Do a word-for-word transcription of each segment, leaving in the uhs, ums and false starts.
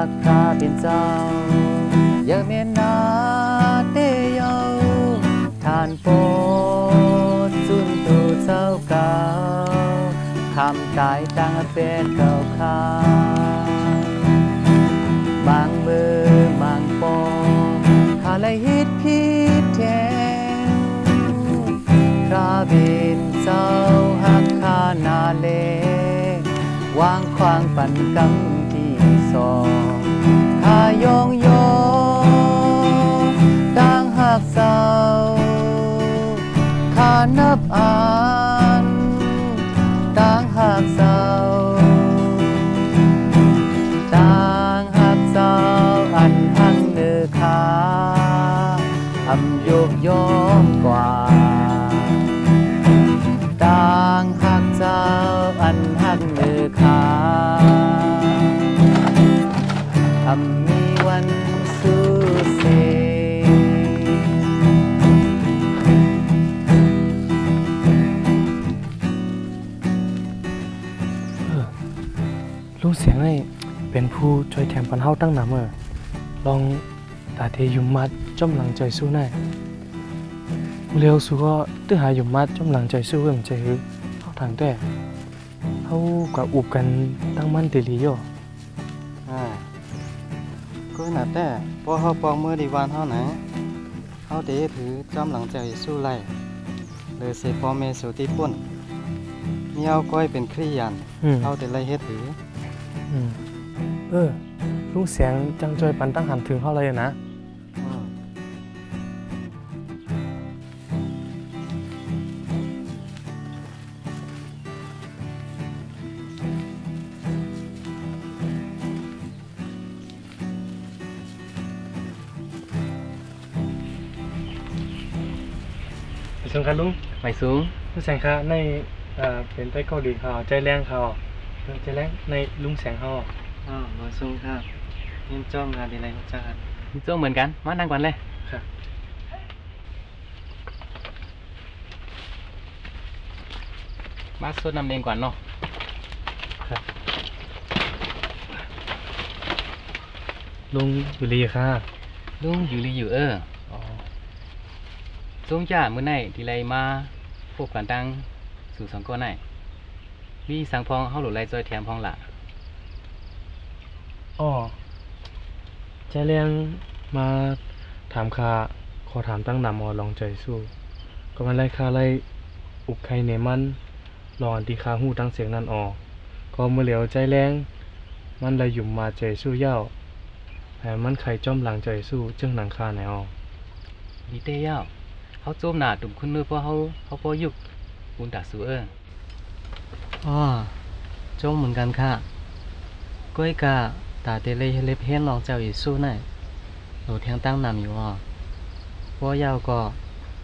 ากพระเป็นเจ้าอย่าเมนนาเตยาวทานโพดจุนตูเจ้าเก่าคำตายตั้งเป็นเก่าข้าบางมือบางปองข้าเลยฮิตพิดแทงพระบินเจ้าหักข้านาเลวางควางปั่นกำที่สองข้ายองยองดังหักเศร้าข้านับอ่านดังหักเศร้าดังหักเศร้าอันหักเนื้อขาอำยกยอมกว่าดังหักเศร้าอันหักเนื้อขาอำมีวันสูเสรู้เสียงไอ้เป็นผู้ช่วยแถมปันเฮาตั้งหนำเออลองตาเทยุมัดจ้อมหลังใจสู้หน่อยเร็วสู้ก็ตื้อหายุมัดจ้อมหลังใจสู้เอิ่มใจฮึเขาทางแต่เขากับอุบกันตั้งมั่นตีลีโยอ่าก็หนาแต่พอเขาปองเมื่อดีวันเท่าไหนเขาเดถือจ้อมหลังใจสู้ไล่เลยเสพพอเมสูตีปุ่นมีเอาก้อยเป็นครียันเขาแต่ไล่เฮ็ดถือเออลุงเสียงจังจอยปันตั้งหันถึงเขาเลยนะไปสูงครับลุงไปสูงลุงเสียงครับในเป็นไต้เกาหลีเขาใจแรงเขาจะแลกในลุงแสงห่ออ๋อมาซุ่มครับยิ้มจ้องงานอะไรของจ้าครับยิ้มจ้องเหมือนกันมานั่งก่อนเลยค่ะมาสดน้ำเองก่อนเนาะครับลุงอยู่รีค่ะลุงอยู่รีอยู่เออซุ่มจ้าเมื่อไหร่ทีไรมาพบกันตั้งสู่สองก้อนไหนมีสังพองเขาหลุดไรจอยแถมพองละอ๋อใจเลี้ยงมาถามคาขอถามตั้งนำอลองใจสู้ก็มันไรคาไรอุบไข่เนมันลองดีคาหูตั้งเสียงนั่นออกก็เมื่อเหลียวใจแรงมันไรหยุ่มมาใจสู้เย้าแต่มันไข่จ้อมหลังใจสู้เจ้าหนังคาไหนออกดีเต้เย้าเขาโจมหนาตุ่มขึ้นด้วยเพราะเขาเขาพอยุกบุญตัดสู้เอออ๋อโจมเหมือนกันค่ะก้อยกะตาเตเล่เล็บเห็นลองเจ้าอีสู้หน่อยหนูเทียงตั้งนำอยู่อ๋อพ่อยาวก็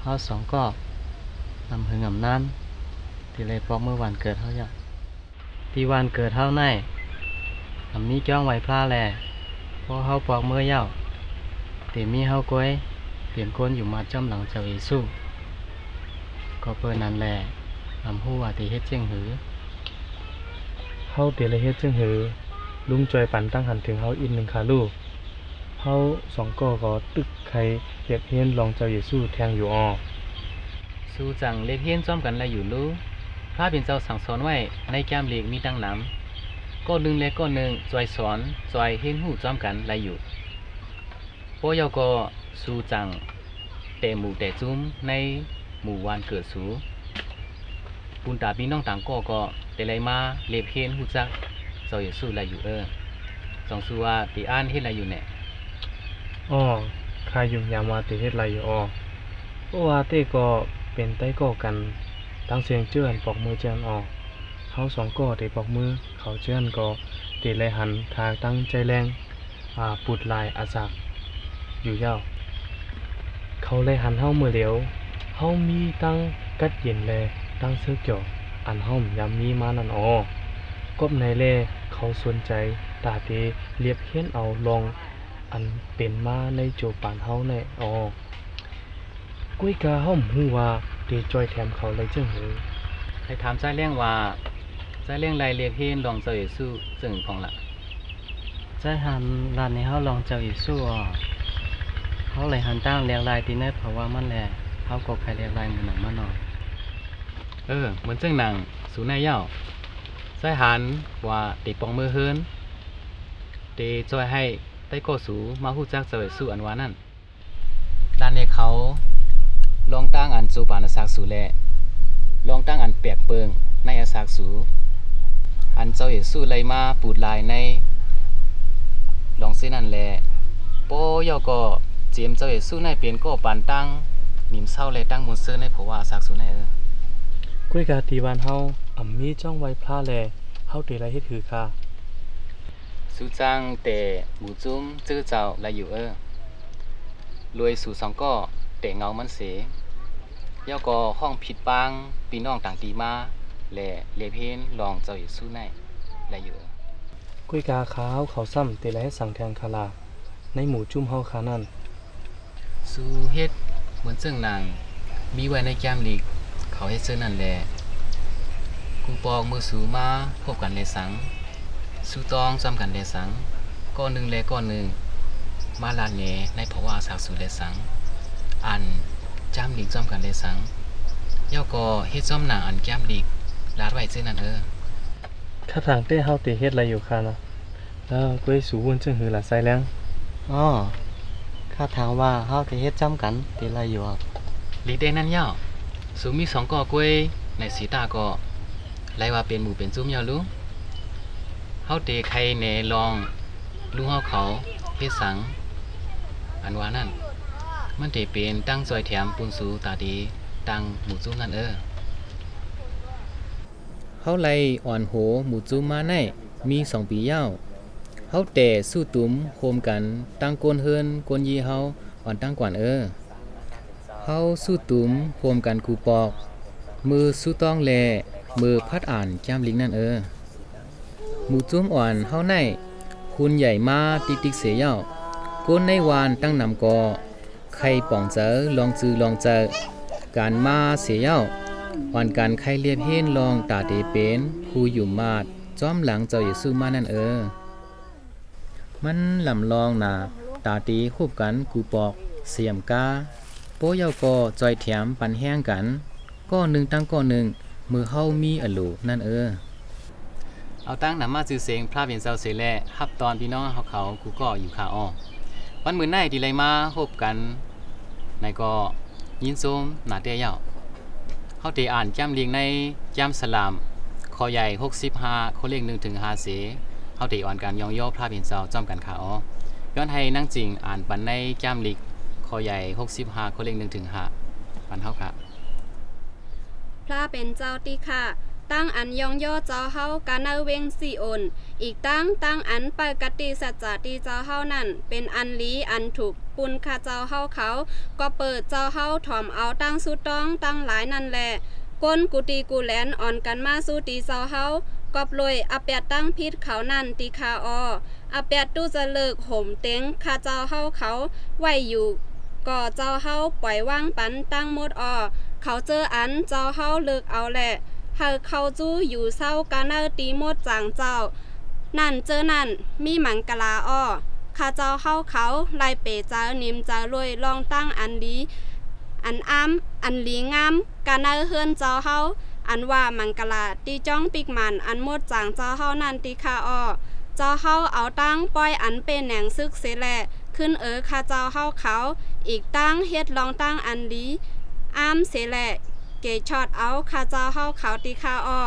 เขาสองก็นำหึงอ่ำนั่นเตเล่ปอกเมื่อวันเกิดเขาอย่างตีวันเกิดเท่าไหนทำนี้จ้องไว้พลาดแหละพ่อเขาปอกเมื่อยาวเตมีเขาก้อยเปลี่ยนคนอยู่มาจ้อมหลังเจ้าอีสู้ก็เปิดนั่นแหละทำผู้ว่าตีเฮ็ดเจียงหือเขาเตะเลยเฮ็ดซึ่งหือลุงจอยปั่นตั้งหันถึงเขาอินหนึ่งขาลูกเขาสองก่อก็ตึกใครเล็บเฮียนลองเจ้าเยซูแทงอยู่ออสู้จังเล็บเฮียนจ้อมกันอะไรอยู่ลูกพระเป็นเจ้าสั่งสอนไว้ในแก้มเหล็กมีตั้งน้ำก้อนหนึ่งและก้อนหนึ่งจอยสอนจอยเฮียนหูจ้อมกันอะไรอยู่โปยาก็สู้จังแต่หมู่แต่จุ้มในหมู่วันเกิดสู้ปุณตาพี่น้องต่างก่อก็แต่ไรมาเล็บเฮียนหูจักเจ้าอย่าสู้อะไรอยู่เออสองสู้ว่าตีอ่านเฮ็ดอะไรอยู่เนี่ยอ๋อใครอยู่ยามว่าตีเฮ็ดอะไรอยู่อ๋อเพราะว่าเต้ก็เป็นไต้ก่อกันตั้งเสียงเจือนปอกมือเจือนออกเขาสองก่อเตะปอกมือเขาเจือนก็เตะไรหันทางตั้งใจแรงอ่าปุดลายอาศักอยู่ยาวเขาไรหันเข้ามือเหลียวเขามีตั้งกัดเย็นเลยตั้งเสื้อเกี่ยวอันห้อมยามนี้มานันอ๋อก้มในเล่เขาสนใจตาเตเลียบเฮี้ยนเอาลองอันเป็นมาในโจปานเฮาในอ๋อกุ้ยกาห้อมหูว่าเตจอยแถมเขาเลยเจ้าหือใครถามใจเลี้ยงว่าใจเลี้ยงไรเลียบเฮี้ยนลองเจ้าสู้จึงของละ ใจหันร้านนี้เขาลองเจ้าอีสู้อ่ะเขาเลยหันตั้งเรียงลายตีเนอร์เพราะว่ามันแหละเขากดใครเรียงลายมือหนังมันหน่อยเออเหมือนเจ้าหนังสูนายเย้าใจหันว่าเด็กปองมือเฮินเด็กจอยให้ใต้โกสูมาหูจักเจ้าอีสู้อันวานั่นร้านนี้เขาลองตั้งอันจูปานศักดิ์สูแลลองตั้งอันเปียกเปิงในอาศักดิ์สูอันเจ้าเยซูเลยมาปูดลายในลองเส้นนั่นแหละโป้ยอก็เจียมเจ้าเยซูในเปลี่ยนก็ปานตั้งนิ่มเศร้าเลยตั้งมนเสื้อในผัวว่าศักดิ์สูในเออคุยกาตีบานเฮาอ่ำมีจ้องไว้พลาแลเฮาเตะไรให้ถือค่ะสู้จ้างเตะหมูจุ้มจื้อเจ้าไรอยู่เออรวยสู่สองก็เตะเงามันเสียยอก็ห้องผิดปังปีน้องต่างตีมาและเลเพนลองเจ้าอยู่สู้ในและอยู่กุยกาขาวเขาซ้ำเตะไรให้สังแทงคาราในหมู่จุ่มเฮาคานั่นสู้เฮ็ดเหมือนเจ้านางมีไว้ในแก้มลีกเขาเฮ็ดเจ้านั่นแหละกูปองมือสู้มาพบกันเลสังสู้ตองซ้ำกันเลสังก้อนหนึ่งและก้อนหนึ่งมาลานเนในภาวะศักดิ์สูเลสังอันจ้ามลีกซ้ำกันเลสังย่อก็เฮ็ดซ้ำหนังอันแก้มลีกลาดไว้เจ้านั่นเออถ้าทางเต้เฮาตีเฮ็ดอะไรอยู่ค่ะนะแล้วก็ไอ้สูวนเจ้าหือหลาไซแล้วอ๋อข้าถามว่าเฮาตีเฮ็ดจำกันตีอะไรอยู่ครับลีเต้นั่นเย้าสูมีสองก่อกล้วยในสีตาก่อไรว่าเป็นหมู่เป็นจุ้มเย้าลุงเฮาตีใครเนลองลุงเฮาเขาเฮ็ดสังอันว่านั่นมันตีเป็นตั้งซอยแถมปูนสูตาดีตั้งหมู่จุ้มนั่นเออเขาไล่อ่อนโหหมู่จุ้มมาในมีสองปีเย้าเขาแต่สู้ตุ้มโคมกันตั้งโกนเฮินโกนยีเขาอ่อนตั้งกวนเออเขาสู้ตุ้มโคมกันกูปอกมือสู้ต้องแลมือพัดอ่านแก้มลิงนั่นเออหมู่จุ้มอ่อนเขาในคุณใหญ่มาติติเสียเย้าโกนในวานตั้งนำกอใครป่องเจอลองจือลองเจอการมาเสียเย้าอ่อนการไข้เลียบเฮนลองตาเตเป็นผู้อยู่มาดจ้อมหลังเจ้าเยซูมานั่นเออมันลำลองน่ะตาตีคูบกันกูปอกเสียมกาโป้เยากอจอยแถมปันแห้งกันก้อนหนึ่งตั้งก้อนหนึ่งมือเฮามีอลูนั่นเออเอาตั้งหนามาซื้อเสียงพระเวียนเซาเสแลฮับตอนพี่น้องเขาเขากูก็อยู่ขาอ้อวันมือไหนดีไรมาคูบกันนายก็ยินโซมหนาเตยเยาเขาตีอ่านจ้ำเลียงในจ้ำสลามคอใหญ่หกสิบห้าเขาเลียงหนึ่งถึงห้าเสเขาตีอ่อนการยองย่อพระบินเซาจ้อมกันขาอ้อย้อนให้นั่งจริงอ่านปันในจ้ำลิกคอใหญ่หกสิบห้าเขาเลียงหนึ่งถึงห้าปันเท่าค่ะพระเป็นเจ้าตีค่ะตั้งอันยองย่อเจ้าเฮาการเนเวงสีโอนอีกตั้งตั้งอันปกติสัจจตีเจ้าเฮานั่นเป็นอันลี้อันถูกปุนคาเจ้าเฮาเขาก็เปิดเจ้าเฮาถ่อมเอาตั้งสุดต้องตั้งหลายนั่นแหละก้นกุตีกูแลนอ่อนกันมาสู้ตีเจ้าเฮาก็ปล่อยอาเปียตั้งพิษเขานั่นตีคาออาเปียตู้จะเลิกห่มเต็งคาเจ้าเฮาเขาไหวอยู่ก็เจ้าเฮาปล่อยว่างปันตั้งมดอเขาเจออันเจ้าเฮาเลิกเอาแหละเฮาเขาจู้อยู่เศร้ากาเนอตีมดจางเจ้านั่นเจอนั่นมีหมังกะลาอ้อคาเจ้าเฮาเขาไล่เปเจ้านิมเจ้ารวยลองตั้งอันดีอันอ้ำอันลีงามกาเนอเฮือนเจ้าเฮาอันว่ามังกะลาตีจ้องปิกมันอันมดจางเจ้าเฮานั่นตีคาอ้อเจ้าเฮาเอาตั้งปล่อยอันเป็นแหน่งซึกเสแลขึ้นเออคาเจ้าเฮาเขาอีกตั้งเฮ็ดลองตั้งอันดีอ้ำเสแลเกยช็อตเอาคาเจ้าเฮาเขาตีคาอ้อ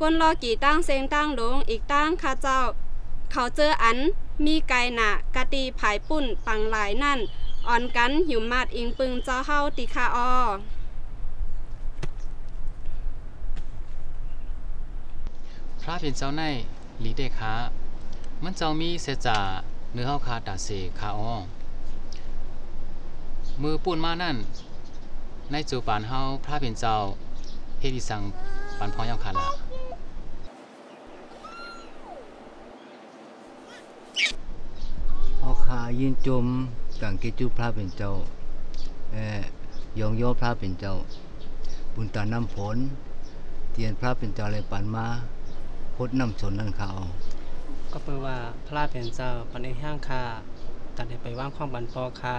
ก้นลอกี่ตั้งเซงตั้งหลงอีกตั้งคาเจ้าเขาเจออันมีไก่หนากะตีผายปุ่นปังหลายนั่นอ่อนกันอยู่มาดอิงปึงเจ้าเฮาติคาออพระเป็นเจ้าในลีเดค้ามันเจ้ามีเสจ่าเนื้อเฮาคาตาเสคาออมือปุ่นมานั่นในจูปานเฮาพระเป็นเจ้าเฮดิสังปันพอยาวคาละเอาขายืนจมกังเกจูพระเป็นเจ้าเอ่อยองย่อพระเป็นเจ้าบุญตาน้ำฝนเตียนพระเป็นเจ้าเลยปันมาพดน้ำชนนั่นเขา ก็เปิดว่าพระราชเป็นเจ้าปันในห้างคาตัดได้ไปว่างข้องบันพอคา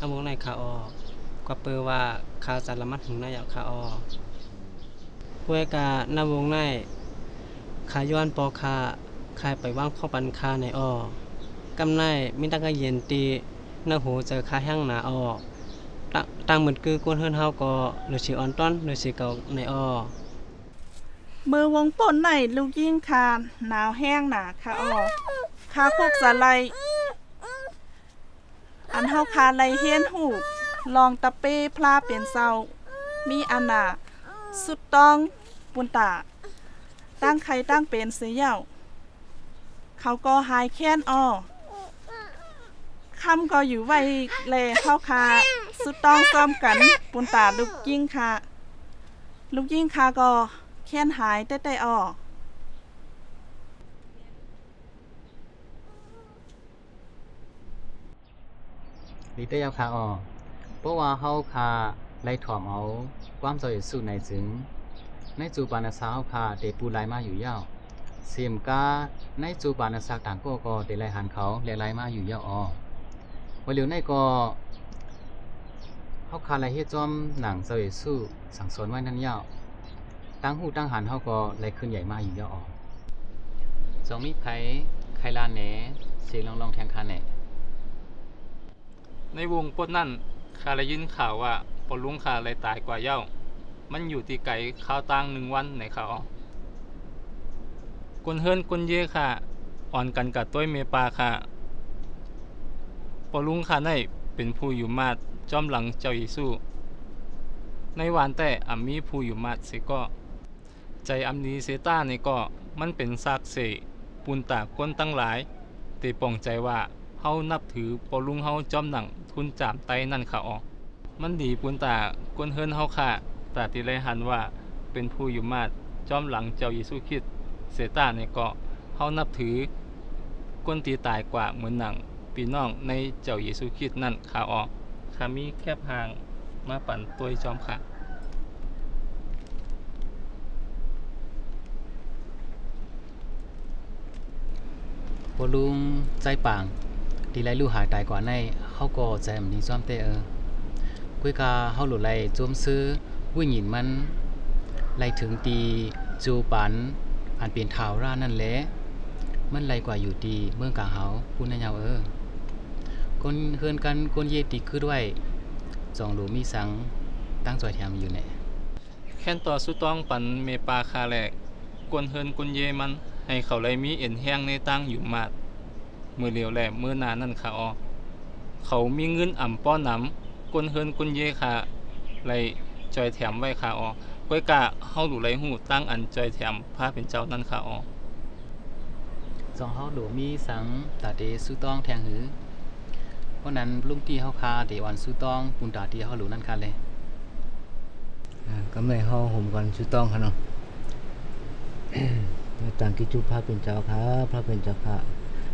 น้ำวงในคาออก็เปิดว่าคาจัดละมัดถึงนายคาออผู้ให้การน้ำวงในคาย้อนปอคาคายไปว่างข้องบันคาในออกำในมิตรก็เย็นตีน้าหูเจอคาห้างหนาออต่างเหมือนคือก้นเฮือนเฮาก็หรือสีอ่อนต้นหรือสีเก่าในออมือวงป่นในลูกยิ่งคานหนาวแห้งหนาคาออคาพวกสาไลอันเฮาคาไลเฮียนหูลองตะเป้พลาเปลี่ยนเศร้ามีอันหนาสุดต้องปุนตาตั้งใครตั้งเป็นเสียเย่าเขาก็หายแค้นออคำก็อยู่ไว้แลเฮาคาสุดต้องซ้อมกันปุนตาลูกยิ่งคาลูกยิ่งคาก็แค้นหายแต่แต่ออกลิเตยาคาออกเพราะว่าเฮาคาไล่ถ่อมเอาความสวยสุดในจึงในจูปานาสาวคาเตปูไลมาอยู่เย่าเสียมกาในจูปานาสาต่างก็ก็เตไลหันเขาเรียไลมาอยู่เย่าออกวันเร็วในก็เฮาคาไลเฮ็ดจอมหนังสวยสุดสั่งสอนไว้นั่นเย่าตั้งหูตั้งหันเฮาก็ไล่ขึ้นใหญ่มากอยู่เยาะออกสองมีไผ่ไข่ลานแหน่เสียงลองลองแทงคาแหน่ในวงปดนั่นคาเลยยินข่าวว่าปลุงคาเลยตายกว่าเย้ามันอยู่ตีไก่ข้าวตั้งหนึ่งวันในเขากวนเฮิรนกวนเย่ค่ะอ่อนกันกับต้วยเมปาค่ะปลุงคาได้เป็นผู้อยู่มาดจอมหลังเจ้ายิสู้ในวานแต่อัมมีผู้อยู่มาดเสก็ใจอัมนีเซต้าในก็มันเป็นซากเสปูนตาก้นตั้งหลายแต่ปองใจว่าเฮานับถือปลุงเฮาจอมหนังทุนจามไตนั่นขาออกมันดีปูนตาก้นเฮิรนเฮาค่ะตาติเลยหันว่าเป็นผู้อยู่มาดจอมหลังเจ้าเยซูคริสต์เซต้าในก็เฮานับถือก้นตีตายกว่าเหมือนหนังปีน้องในเจ้าเยซูคริสต์นั่นขาออกขามีแคบห่างมาปั่นตัวจอมค่ะปลุงใจป่างดีไรลู่หายตายกว่าในเขาก็ใจมันดีซ้อมเตอกุ้ยกาเขาหลุดไรจมซื้อวิ่งหยินมันไรถึงตีจูปันอันเปลี่ยนเท้าร่านั่นแหละมันไรกว่าอยู่ดีเมืองกาเฮาพูนในยาวเออคนเฮือนกันคนเยติคือด้วยจองหลูมีสังตั้งจอยแถมอยู่เนี่ยแค่นต่อสู้ต้องปันเมปาคาแหลกกวนเฮินกุนเยมันให้เขาไรมีเอ็นแห้งในตั้งอยู่มาดมือเหลียวแหลมมือนานั่นค่ะออเขามีเงินอ่ำป้อนน้ำกวนเฮินกุนเยค่ะไรจอยแถมไว้ค่ะออก้อยกะเฮาหลูไรหูตั้งอันจอยแถมผ้าเป็นเจ้านั่นค่ะออจองเฮาหลูมีสังตาเดสู้ต้องแทงหือเพราะนั้นลุงตีเฮาคาเดวันสู้ต้องปุนตาตีเฮาหลูนั่นคันเลยก็ไม่เฮาห่มกันสู้ต้องค่ะเนาะต่างกิจูพระเป็นเจ้าค่ะพระเป็นเจ้าค่ะ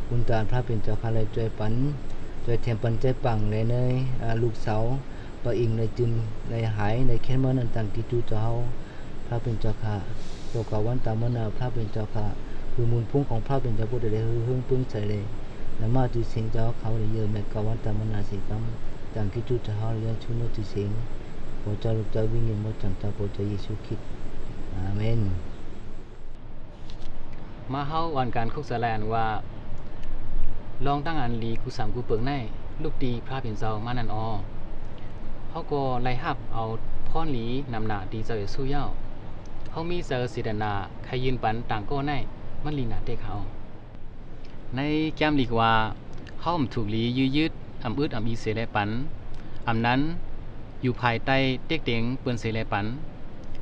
ปุนตาพระเป็นเจ้าค่ะเลยจอยปันจอยเทียมปันใจปังเลยเนยลูกเสาปะอิงในจึมในหายในแค่เมื่อนั้นต่างกิจูเจ้าพระเป็นเจ้าค่ะโตกาวันตามเมื่อนาพระเป็นเจ้าค่ะคือมูลพุ่งของพระเป็นเจ้าพุทธเลยเฮืองพึ่งใส่เลยนมาตุเสียงเจ้าเขาเลยเยอะแม่กาวันตามนาสิกรรมต่างกิจุจะเขาเลี้ยงชุนตุเสียงโปรเจ้าลูกเจ้าวิ่งเงินโมจังเจ้าโปรเจ้าเยซูคริสต์อาเมนมาเข้าวันการคุกสแลนว่าลองตั้งอันลีกูสามกูเปิงในลูกตีพระเป็นเจ้ามานันออเขาก็ไล่หับเอาพ่อหลีนำหนาดีเจ้าสู้เย้าเขามีเซอร์สิดนาใครยืนปันต่างก็ในมันลีนาเตเขาในแก้มลีกว่าเขาอมถูกลียื้อยืดอำอืดอำอีเสเลปันอำนั้นอยู่ภายใต้เต็กเต็งเปื้อนเสเลปัน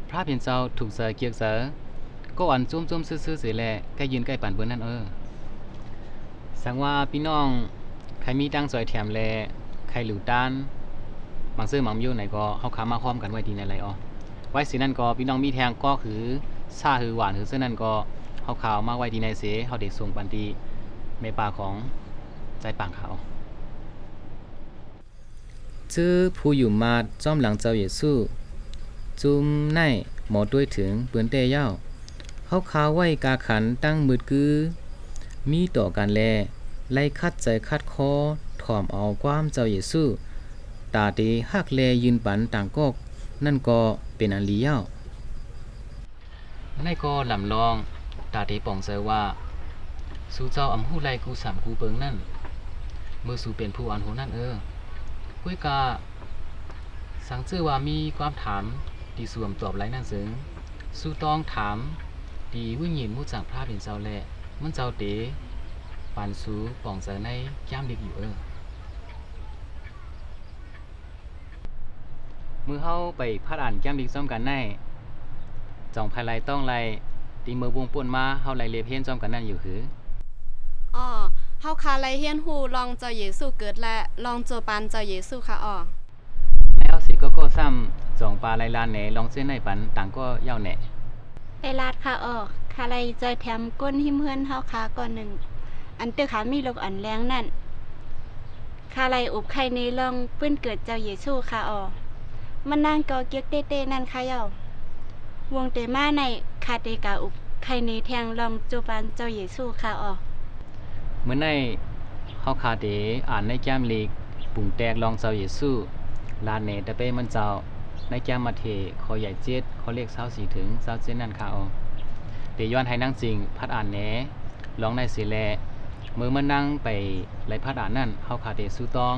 พระเพียนเจ้าถูกเสเกียกเสก็อันจุ่มจุ่มซื้อซื้อเสเลใกล้ยืนใกล้ปันเปื้อนนั่นเออสังว่าพี่น้องใครมีตั้งซอยแถมแลใครหลู่ต้านบางซื้อหมังยุ่นไหนก็เขาขามาค้อมกันไว้ดีในไรอ๋อไว้สีนั่นก็พี่น้องมีแทงก็คือซาหือหวานหือเส้นนั่นก็เขาขาวมาไว้ดีในเสเขาเด็กส่งปันตีเมปาของใจป่างเขาชื่อผู้อยู่มาจอมหลังเจ้าเยซูจุมในหมอด้วยถึงเปื้อนเตยเย้าเขาคาไว้กาขันตั้งมืดกือ มีต่อกันแลไล่คัดใจคัดคอถ่อมเอาความเจ้าเยซูตาตีหักแลยืนปันต่างกอกนั่นก็เป็นอันลีเย่าในก็ลำลองตาตีป่องใจว่าสู่เจ้าอำหู้ไลกูสามกูเปิงนั่นเมื่อสู่เป็นผู้อันโหนั่นเออกุ้ยกาสังเจอว่ามีความถามดีส่วมตอบไร้นั่นเสริงสู่ต้องถามดีวิญญาณมุจากพระเป็นเจ้าแหละมันเจ้าเต๋ปันสู่ป่องใจในย่ามเด็กอยู่เออมือเข้าไปพัดอ่านแก้มดิกซ้อมกันในจ่องภายไรต้องไรตีมือวงป่วนมาเข้าไรเลียเพี้ยนซ้อมกันนั่นอยู่คืออ๋อเข้าคาไรเฮียนหูลองเจ้าเยซูเกิดและลองโจปันเจ้าเยซูค่ะอ๋อแล้วสิก็ก็ซ้ำจ่องปลาไรลานแหนลองเส้นในปันต่างก็เย่าแหนไปลาดค่ะอ๋อคาไรเจอแถมก้นหิมเฮือนเข้าคาก่อนหนึ่งอันเตอร์ขามีลบอันแรงนั่นคาไรอบไข่ในลองเพื่อนเกิดเจ้าเยซูค่ะอ๋อมันนั่งกอเกี๊ยกเต้ๆนั่นค่ะเย้าวงเตม่าในคาเตกาอุบไคเนแทงลองจูปันเจ้าเยซูค่ะอ๋อเมื่อในเขาคาเตอ่านในแก้มเล็กปุ่งแตกลองเจ้าเยซูลาเนตะเป้มันเจ้าในแก้มมาเทคอใหญ่เจ็ดเขาเรียกเช้าสีถึงเช้าเจ็ดนั่นค่ะอ๋อเตย้อนให้นั่งจริงพัดอ่านแหนลองในสีแลเมื่อมันนั่งไปไล่พัดอ่านนั่นเขาคาเตสู้ต้อง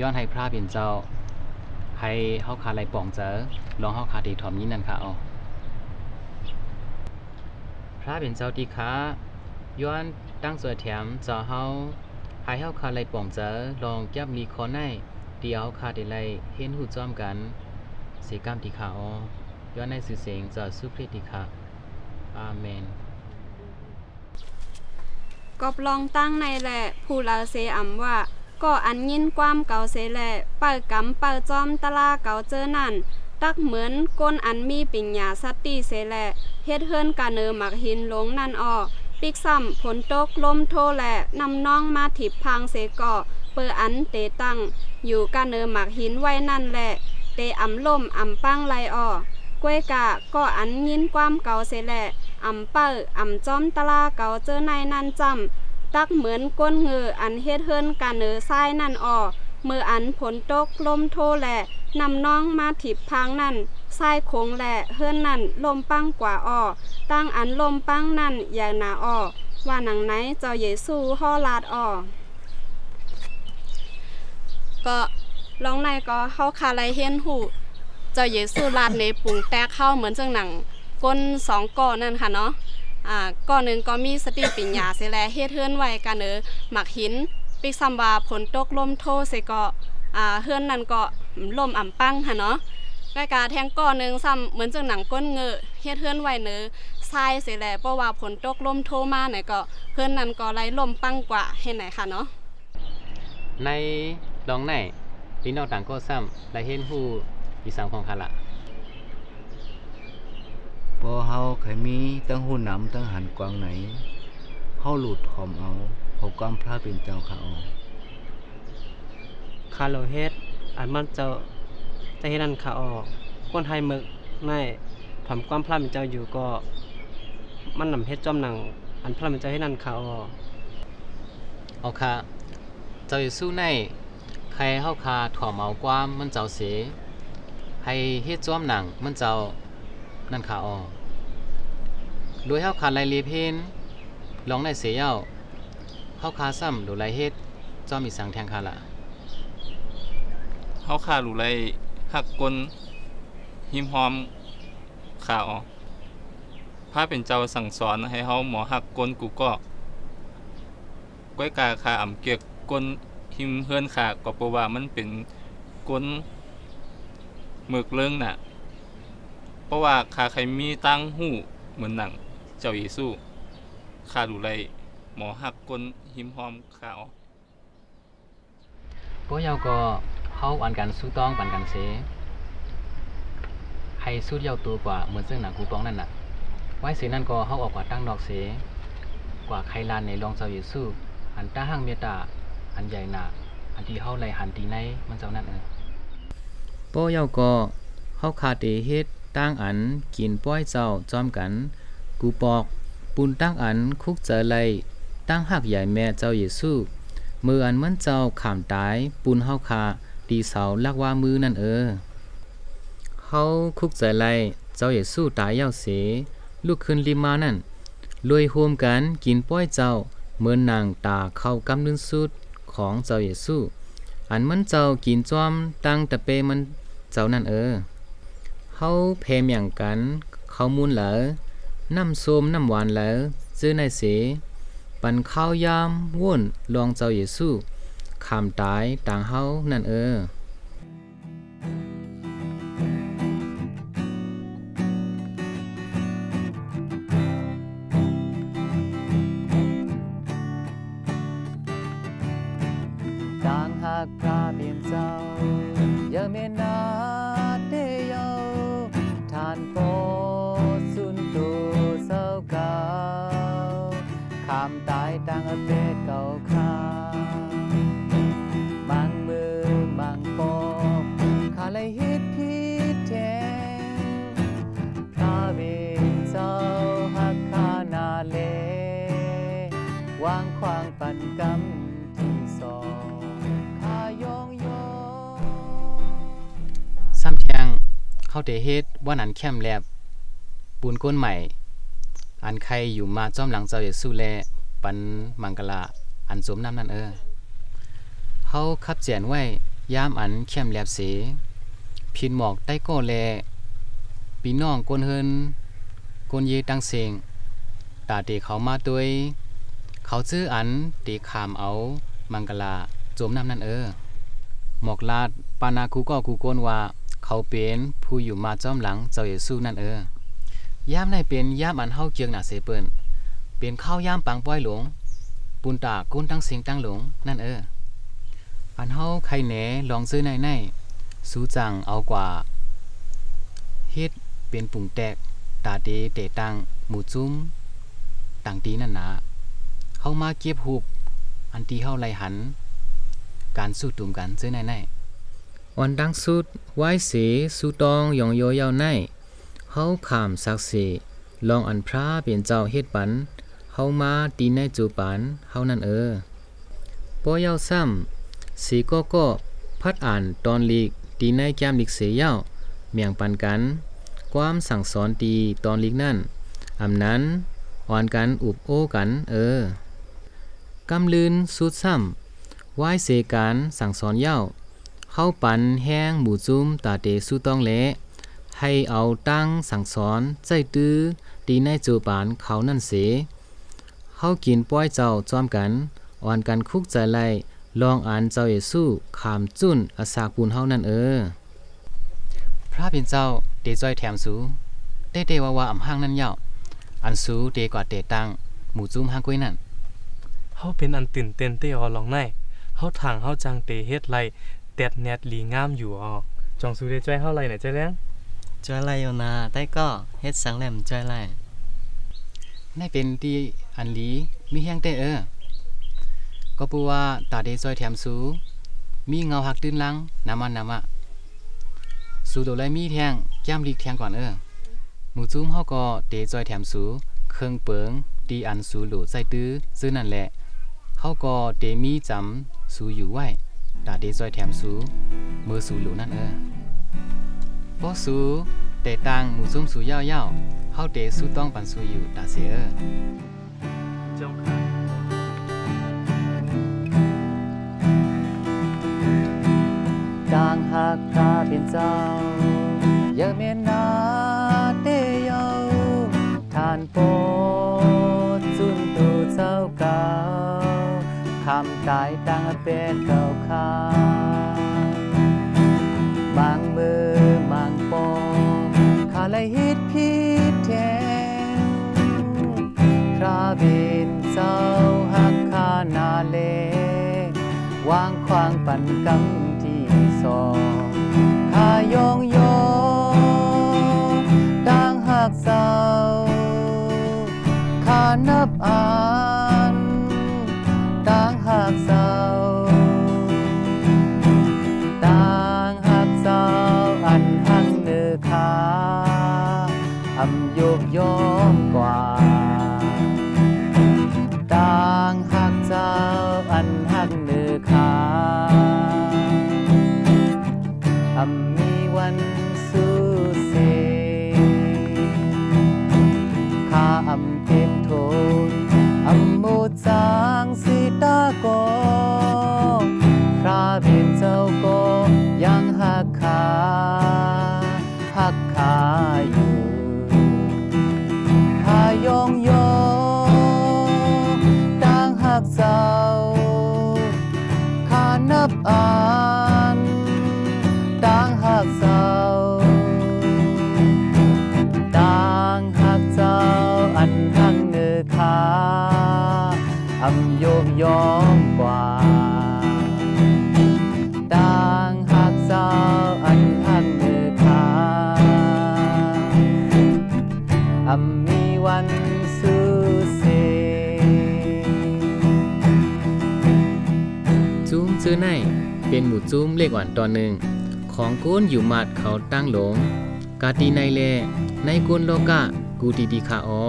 ย้อนให้พระเป็นเจ้าให้เฮาคาไรป่องเจอลองเฮาคาตีถอมนี้นั่นค่ะอ๋อพระเป็นเจ้าตีค้าย้อนตั้งสวยแถมเจ้าเฮาให้เฮาคาไรป่องเจอลองแก้มลีคอในเดียวคาตีไรเห็นหูจ้อมกันเสกกรรมตีค้าอ๋อย้อนในสื่อเสียงเจ้าสุคริตีค้าอาเมนกบลองตั้งในแหละผู้ลาเซอำว่าก็อันยินความเก่าเสแลเปิดกำเปิดจอมตลาเก่าเจอนั่นตักเหมือนก้นอันมีปิญญาสติเสแลเฮ็ดเฮือนกะเนอหมักหินหลงนั่นออปิกซ้ำผลตกลมโทแหละนำน้องมาถิบพางเสก่อเปิดอันเตตั้งอยู่กะเนอหมักหินไว้นั่นแหละเตอ่ำล่มอ่ำปังไรออกล้วยกะก็อันยินความเก่าเสแลอ่ำเปิดอ่ำจอมตลาเก่าเจอในนั่นจำตักเหมือนก้นเงืออันเฮ็ดเฮินกันเนอซ้ายนั่นออเมื่ออันผลตกลมโทแหละนำน้องมาถิบพางนั่นซ้ายคงแหละเฮินนั่นลมปังกว่าออตั้งอันลมปังนั่นอย่างหนาออว่าหนังไหนเจ้าเยซูห่อลาดออก็ร้องในก็เข้าคาไรเฮียนหูเจ้าเยซูลาดในปุ่งแตกเข้าเหมือนจังหนังก้นสองก้อนนั่นค่ะเนาะอ่าก้อนหนึ่งก็มีสติปัญญาเสแลเฮ็ดเฮือนไว้กันเนอหมักหินปิกซัมวาผลตกลมโทเสก็อ่าเฮือนนั่นก็ลมอ่ำปังค่ะเนาะใกล้กาแทงก้อนหนึ่งซ้ำเหมือนจังหนังก้นเงือเฮ็ดเฮือนไว้เนอทรายเสแลเพราะว่าผลตกลมโทมาไหนก็เฮือนนั่นก็ไรลมปังกว่าเห็นไหนค่ะเนาะในดองไหนพี่น้องต่างก็ซ้ำไรเห็นหูอีสังของคาละพอเฮาเคยมีตั้งหูหนำตั้งหันกวางไหนเฮาหลุดหอมเอาหอบความพระเป็นเจ้าข้าออกคาโลเฮ็ดอันมันเจ้าจะเฮ็ดนั่นข้าออกก้นไฮมึกในผอมความพระเป็นเจ้าอยู่ก็มันนำเฮ็ดจอมหนังอันพระเป็นเจ้าเฮ็ดนั่นข้าออกเอาค่ะเจ้าอยู่สู้ในใครเฮาคาถ่อมเอาความมันเจ้าเสียให้เฮ็ดจอมหนังมันเจ้านั่นขาออโดยเฮาคาไลลีเพนลองในเสียเย้าเฮาคาซ้ำหรือไรเฮ็ดจอมอีสังแทงคาละเฮาคาหรือไรหักกลหิมหอมขาออพระเป็นเจ้าสั่งสอนให้เฮาหมอหักกลกูก็ก้อยกาคาอ่ำเกียกกลหิมเฮือนขาก็เพราะว่ามันเป็นกลหมึกเรื่องน่ะเพราะว่าขาใครมีตั้งหูเหมือนหนังเจ้าเยซูขาดูไรหมอหักกลหิมหอมขาวก็ยาวก็เข้าอันกันสู้ต้องปันกันเสให้สู้ยาวตัวกว่าเหมือนซึ่งหนังกูป้องนั่นน่ะไว้เสนั่นก็เข้าออกกว่าตั้งดอกเสกว่าใครลานในรองเจ้าเยซูอันตาห้างเมตตาอันใหญ่หนาอันที่เข้าไรหันตีในมันเจ้านั่นเองก็ยาวก็เข้าคาเตเฮ็ดตั้งอันกินป้อยเจ้าจอมกันกูปอกปูนตั้งอันคุกเจอไล ตั้งหักใหญ่แม่เจ้าเยซูมืออันเหมือนเจ้าขามตายปูนเฮาขาดีเสาลักว่ามือนั่นเออเขาคุกใจไล่เจ้าเยซูตายเย้าเสลูกขึ้นลิมานั่นรวยห่วมกันกินป้อยเจ้าเหมือนนางตาเข้ากำนึงสุดของเจ้าเยซูอันมันเจ้ากินจอมตั้งตะเปมันเจ้านั่นเออเขาเพมอย่างกันเขามูลเหลอน้ำส้มน้ำหวานเหลอซื้อในเสปันข้าวยามว่นลองเจ้าเยซูขามตายต่างเฮานั่นเออพระเบียนเจ้าเยเมนาเตโยทานโพสุนตูเศร้าเก่าคำตายตั้งอเปตเก่าคามังมือมังปอบขาเลยฮิตพิเทพระเบียนเจ้าหักคานาเลวางควางปันกำซ้ำเทียงเข้าเตเฮ็ดว่านันแคมแลบปูนก้นใหม่อันใครอยู่มาจ้อมหลังเจ้าเยซูแลปันมังกลาอันสมน้ำนั่นเออเขาขับเจียนไว้ยามอันแคมแลบเสพินหมอกใต้ก้อแลปีน้องก้นเฮินก้นเยตังเสงตาเตเขามาตวยเขาชื่ออันเตขามเอามังกลาสมน้ำนั่นเออหมอกลาดปานากูก็กูโกนว่าเขาเป็นผู้อยู่มาจ้อมหลังเจ้าเยซูนั่นเออย่ามในเป็นย่ามอันเฮาเจียงหนาเสเปิ้นเป็นข้าวย่ามปังป้อยหลงปูนตาก้นตั้งเสียงตั้งหลงนั่นเอออันเฮาใครแหนลองซื้อในในสู้จังเอากว่าเฮ็ดเป็นปุ่งแตกตาเดเตตังหมูจุ้มต่างตีนั่นนะเข้ามาเก็บหุบอันตีเฮาไหลหันการสู้ตุ่มกันซื้อในในวันดังสุดไว้สีสุตองยองโยยาวในเขาขามสักสีลองอันพระเปลี่ยนเจ้าเฮ็ดปันเขามาตีในจูปันเขานั่นเออปอยาวซ้ำสีก็ก็พัดอ่านตอนลีกตีในแก้มลีกเสียยาวเมียงปันกันความสั่งสอนตีตอนลีกนั่นอำนั้นอ่อนกันอุบโอกันเออกำลืนสุดซ้ำไว้เสการสั่งสอนยาวเข้าปันแห้งหมูจุ้มตาเตสู้ต้องเละให้เอาตั้งสั่งสอนใจตื้อตีในจูปานเขานั่นเสเข้ากินป้อยเจ้าจอมกันอ่อนกันคุกใจไล่ลองอ่านเจ้าเยซูขามจุนอาสาปูนเฮานั่นเออพระเป็นเจ้าเตจ้อยแถมสูเตเตวาวาอ่ำห้างนั่นยาวอันสูเตกว่าเตตังหมูจุ้มห้างกุ้ยนั่นเขาเป็นอันตื่นเต้นเตอลองในเขาทางเขาจังเตเฮ็ดไลแดดแนดลีงามอยู่ออกจองสูได้จ้อยเท่าไรไหนจ้อยแรงจ้อยไรอยู่นาใต้ก็เฮ็ดสังแหลมจ้อยไรได้เป็นที่อันลีมีแห้งเตเออก็ปูว่าตาเดจ้อยแถมสูมีเงาหักตื้นลังน้ำมันน้ำอะสูโดไรมีแทงแก้มลีแทงก่อนเออหมูจุ้มเฮาก็เดจ้อยแถมสูเครื่องเปิงตีอันสูหลูใจตื้อซื้อนั่นแหละเฮาก็เดมีจำสูอยู่ไว้ตาเดซอยแถมสูมือสูหลูนั่นเออป้อสูเตตังหมูซุ้มสูเย่าเย่าเข้าเตสูต้องปันสูอยู่ตาเสียเออเจ้าค่ะจางหักตาเป็นเจ้าเยอะเมนาเตเยาทานโปจุนตูเจ้าเก่าคำตายตั้งเป็นเก่าข้าบางมือมังปองขาเลยฮิตพิเทงพระบินเจ้าหักคานาเลวางควางปั่นกำที่สองขายองยองตั้งหักเจ้าขานับอาตั้งหักเจ้าตั้งหักเจ้าอันหักเนื้อขาอำโยกย้อมกว่าตั้ง นับอ่านต่างหากเจ้าต่างหากเจ้าอันทางเนื้อขาอำโยกย้อมกว่าต่างหากเจ้าอันทางเนื้อขาอำมีวันซื้อในเป็นหมู่จุ้มเลขอ่อนตอนหนึ่งของกูนอยู่หมัดเขาตั้งหลงกาตีในเลในกูนโลกะกูดีดีค่ะอ๋อ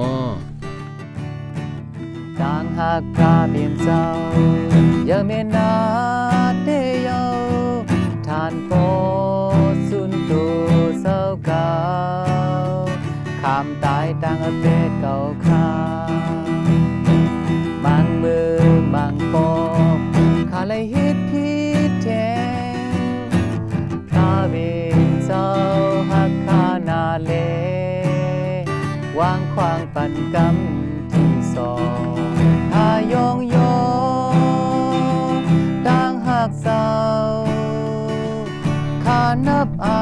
ต่างหากกาเปลี่ยนเจ้าอย่าเมนาเดียวทานโปสุนตูเศร้าเก่าคำตายตั้งอเปตเก่าข้าบางมือบางปอข้าเลยฮิตพิเทข้าเบียเจ้าหักข้านาเลวางควางปั่นกำที่สองข้ายองยองตั้งหักเจ้าข้านับอา